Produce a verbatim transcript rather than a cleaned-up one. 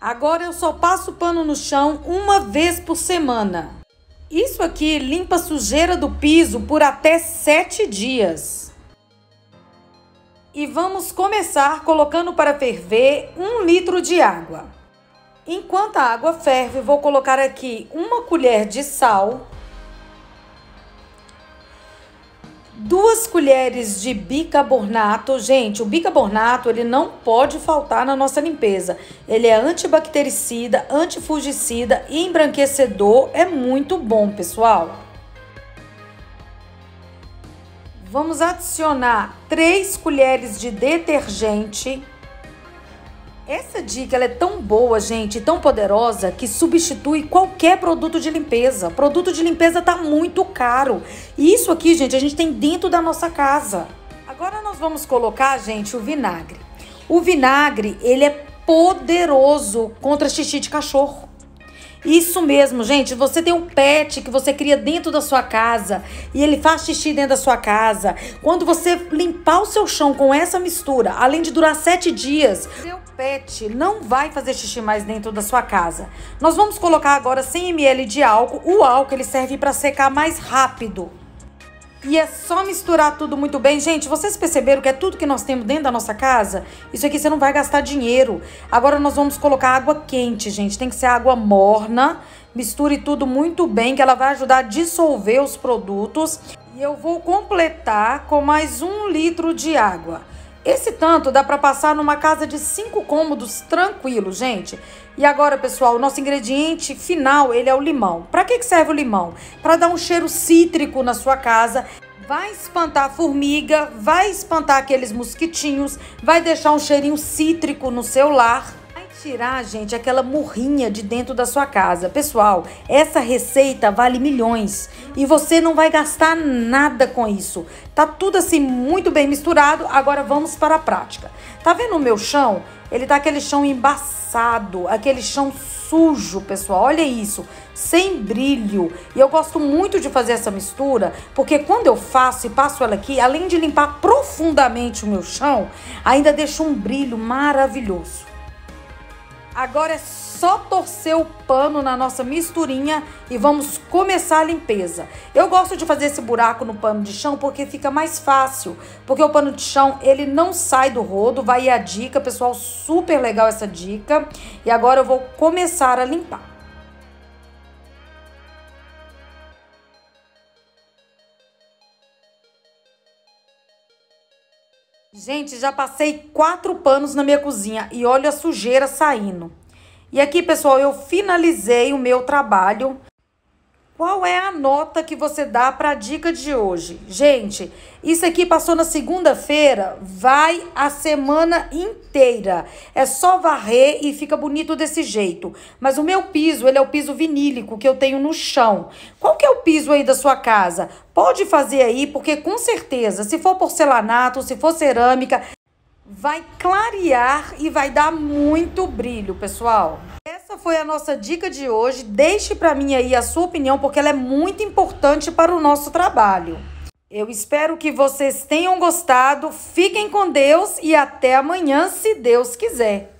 Agora eu só passo pano no chão uma vez por semana. Isso aqui limpa a sujeira do piso por até sete dias. E vamos começar colocando para ferver um litro de água. Enquanto a água ferve, vou colocar aqui uma colher de sal, duas colheres de bicarbonato. Gente, o bicarbonato ele não pode faltar na nossa limpeza. Ele é antibactericida, antifungicida e embranquecedor. É muito bom, pessoal. Vamos adicionar três colheres de detergente. Essa dica ela é tão boa, gente, tão poderosa, que substitui qualquer produto de limpeza. O produto de limpeza tá muito caro. E isso aqui, gente, a gente tem dentro da nossa casa. Agora nós vamos colocar, gente, o vinagre. O vinagre, ele é poderoso contra xixi de cachorro. Isso mesmo, gente. Você tem um pet que você cria dentro da sua casa e ele faz xixi dentro da sua casa. Quando você limpar o seu chão com essa mistura, além de durar sete dias... pet não vai fazer xixi mais dentro da sua casa. Nós vamos colocar agora cem mililitros de álcool. O álcool ele serve para secar mais rápido. E é só misturar tudo muito bem. Gente, vocês perceberam que é tudo que nós temos dentro da nossa casa? Isso aqui você não vai gastar dinheiro. Agora nós vamos colocar água quente, gente. Tem que ser água morna. Misture tudo muito bem, que ela vai ajudar a dissolver os produtos. E eu vou completar com mais um litro de água. Esse tanto dá para passar numa casa de cinco cômodos tranquilo, gente. E agora, pessoal, o nosso ingrediente final, ele é o limão. Para que que serve o limão? Para dar um cheiro cítrico na sua casa. Vai espantar a formiga, vai espantar aqueles mosquitinhos, vai deixar um cheirinho cítrico no seu lar. Vai tirar, gente, aquela murrinha de dentro da sua casa. Pessoal, essa receita vale milhões e você não vai gastar nada com isso. Tá tudo assim muito bem misturado. Agora vamos para a prática. Tá vendo o meu chão? Ele tá aquele chão embaçado, aquele chão sujo, pessoal. Olha isso, sem brilho. E eu gosto muito de fazer essa mistura, porque quando eu faço e passo ela aqui, além de limpar profundamente o meu chão, ainda deixa um brilho maravilhoso. Agora é só torcer o pano na nossa misturinha e vamos começar a limpeza. Eu gosto de fazer esse buraco no pano de chão porque fica mais fácil. Porque o pano de chão, ele não sai do rodo. Vai a dica, pessoal, super legal essa dica. E agora eu vou começar a limpar. Gente, já passei quatro panos na minha cozinha e olha a sujeira saindo. E aqui, pessoal, eu finalizei o meu trabalho. Qual é a nota que você dá para a dica de hoje? Gente, isso aqui passou na segunda-feira, vai a semana inteira. É só varrer e fica bonito desse jeito. Mas o meu piso, ele é o piso vinílico que eu tenho no chão. Qual que é o piso aí da sua casa? Pode fazer aí, porque com certeza, se for porcelanato, se for cerâmica, vai clarear e vai dar muito brilho, pessoal. Essa foi a nossa dica de hoje. Deixe para mim aí a sua opinião, porque ela é muito importante para o nosso trabalho. Eu espero que vocês tenham gostado. Fiquem com Deus e até amanhã, se Deus quiser.